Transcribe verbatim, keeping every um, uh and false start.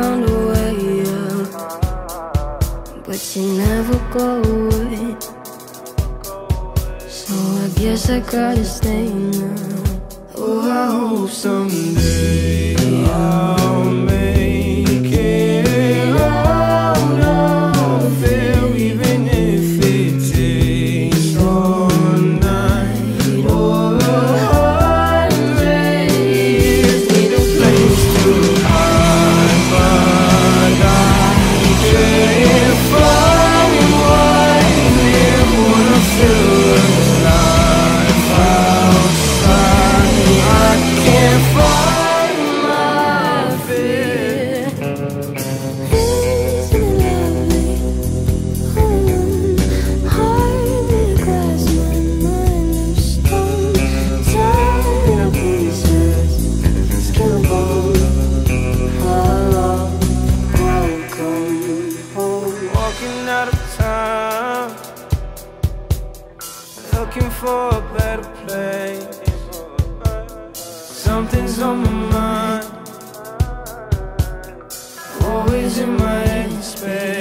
found a way out, but she never go away. So I guess I gotta stay now. Oh, I hope someday I'll make it out of there, even if it takes all night or a hundred years. Need a place to hide, but I can't find one near what I feel alive outside. I can't find my fear. Is it lovely? Um, hardly grasp my mind. I'm strong, tied in pieces, skin and bone. Hello, welcome home. Walking out of town, looking for a better place. Something's on my mind, always in my head space.